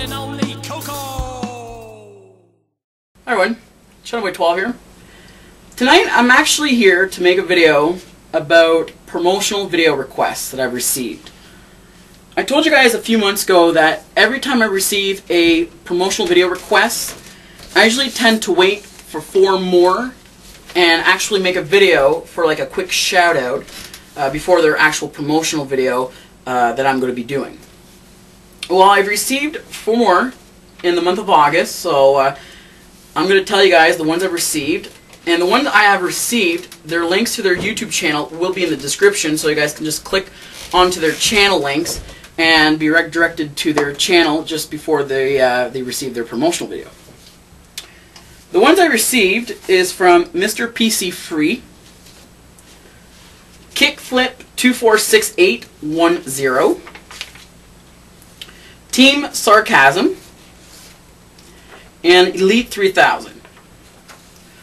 one and only Coco. Hi everyone, Chathamboy12 here. Tonight I'm actually here to make a video about promotional video requests that I've received. I told you guys a few months ago that every time I receive a promotional video request, I usually tend to wait for 4 more and actually make a video for like a quick shout out before their actual promotional video that I'm going to be doing. Well, I've received 4 more in the month of August, so I'm going to tell you guys the ones I've received. And the ones I have received, their links to their YouTube channel will be in the description, so you guys can just click onto their channel links and be redirected to their channel just before they receive their promotional video. The ones I received is from Mr. PC Free, Kickflip 246810, Team Sarcasm, and Elite 3000.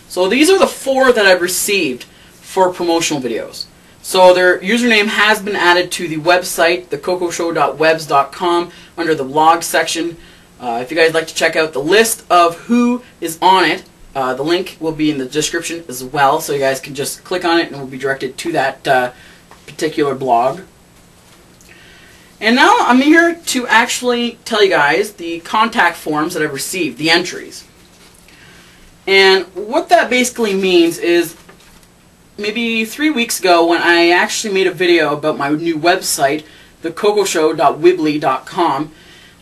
So these are the 4 that I've received for promotional videos. So their username has been added to the website, thecocoshow.webs.com, under the blog section. If you guys like to check out the list of who is on it, the link will be in the description as well, so you guys can just click on it and we'll be directed to that particular blog. And now I'm here to actually tell you guys the contact forms that I've received, the entries. And what that basically means is maybe 3 weeks ago when I actually made a video about my new website, thecocoshow.weebly.com,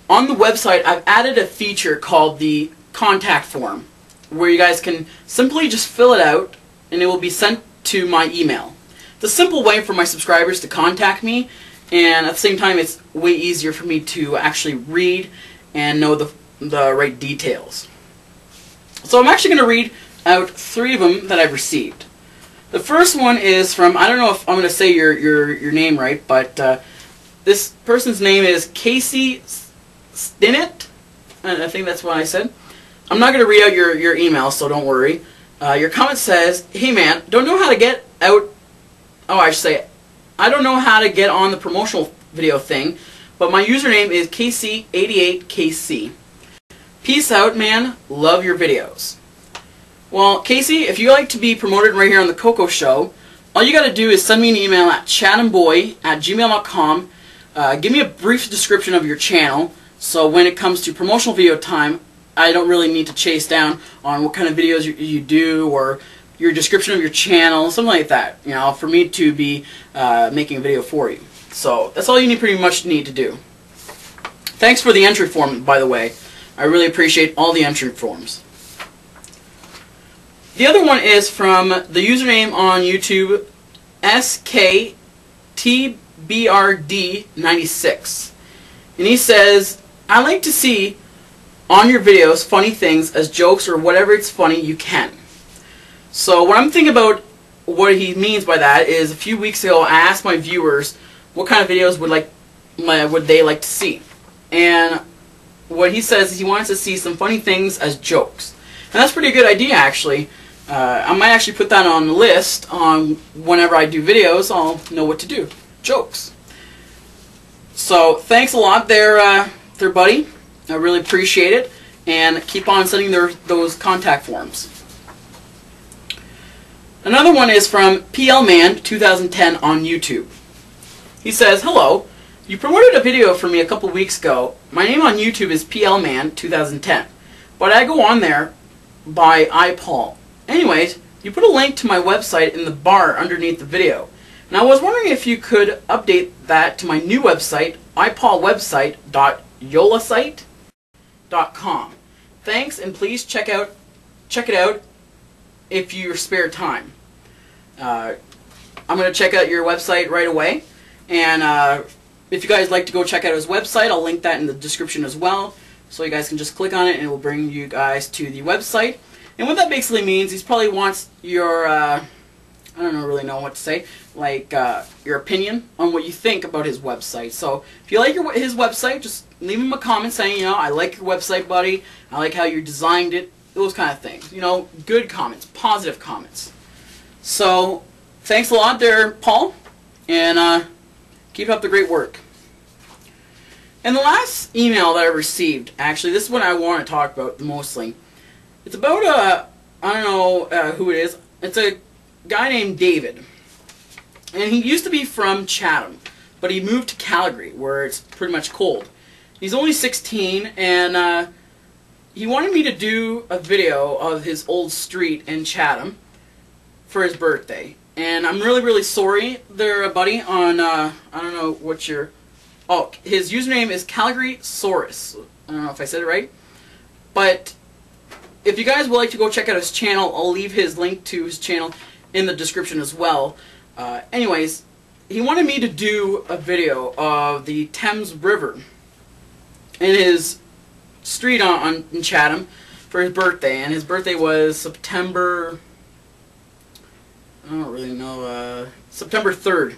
on the website I've added a feature called the contact form, where you guys can simply just fill it out and it will be sent to my email. It's a simple way for my subscribers to contact me, and at the same time it's way easier for me to actually read and know the right details. So I'm actually going to read out 3 of them that I've received. The first one is from, I don't know if I'm going to say your name right, but this person's name is Casey Stinnett, I think that's what I said. I'm not going to read out your email, so don't worry. Your comment says, "Hey man, don't know how to get out, I don't know how to get on the promotional video thing, but my username is KC88KC. Peace out, man. Love your videos." Well, Casey, if you like to be promoted right here on The Coco Show, all you got to do is send me an email at chathamboy@gmail.com. Give me a brief description of your channel, so when it comes to promotional video time, I don't really need to chase down on what kind of videos you do or your description of your channel, something like that, you know, for me to be making a video for you. So that's all you need, pretty much need to do. Thanks for the entry form, by the way. I really appreciate all the entry forms. The other one is from the username on YouTube, SKTBRD96, and he says, "I like to see on your videos funny things as jokes or whatever it's funny you can." So what I'm thinking about what he means by that is, a few weeks ago I asked my viewers what kind of videos would they like to see, and what he says is he wants to see some funny things as jokes, and that's a pretty good idea actually. I might actually put that on the list on whenever I do videos. I'll know what to do. Jokes. So thanks a lot there, there buddy. I really appreciate it, and keep on sending those contact forms. Another one is from PLman2010 on YouTube. He says, "Hello, you promoted a video for me a couple weeks ago. My name on YouTube is PLman2010, but I go on there by iPaul. Anyways, you put a link to my website in the bar underneath the video, and I was wondering if you could update that to my new website, ipaulwebsite.yolasite.com. Thanks, and please check it out if your spare time." I'm going to check out your website right away, and if you guys like to go check out his website, I'll link that in the description as well, so you guys can just click on it and it will bring you guys to the website. And what that basically means, he probably wants your I don't really know what to say, like your opinion on what you think about his website. So if you like his website, just leave him a comment saying, you know, "I like your website, buddy. I like how you designed it," those kind of things. You know, good comments, positive comments. So thanks a lot there, Paul, and keep up the great work. And the last email that I received, actually, this is what I want to talk about mostly. It's about I don't know who it is. It's a guy named David. And he used to be from Chatham, but he moved to Calgary, where it's pretty much cold. He's only 16, and he wanted me to do a video of his old street in Chatham for his birthday. And I'm really, really sorry there, buddy, on, I don't know what your... Oh, his username is CalgarySaurus. I don't know if I said it right. But if you guys would like to go check out his channel, I'll leave his link to his channel in the description as well. Anyways, he wanted me to do a video of the Thames River in his street in Chatham for his birthday, and his birthday was September, I don't really know, September 3rd.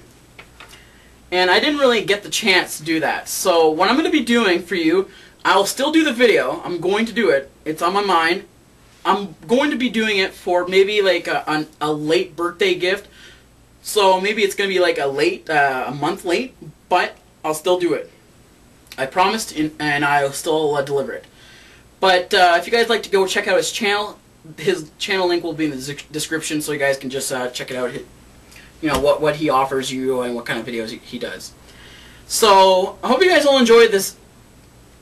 And I didn't really get the chance to do that. So what I'm going to be doing for you, I'll still do the video, I'm going to do it, it's on my mind. I'm going to be doing it for maybe like a late birthday gift. So maybe it's going to be like a month late, but I'll still do it. I promised, and I'll still deliver it. But if you guys like to go check out his channel link will be in the description, so you guys can just check it out. You know what he offers you and what kind of videos he does. So I hope you guys all enjoyed this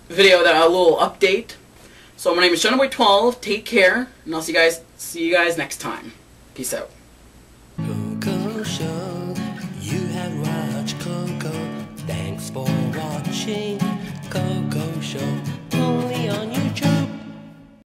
video, that a little update. So my name is Chathamboy12. Take care, and I'll see you guys next time. Peace out. Coco Show.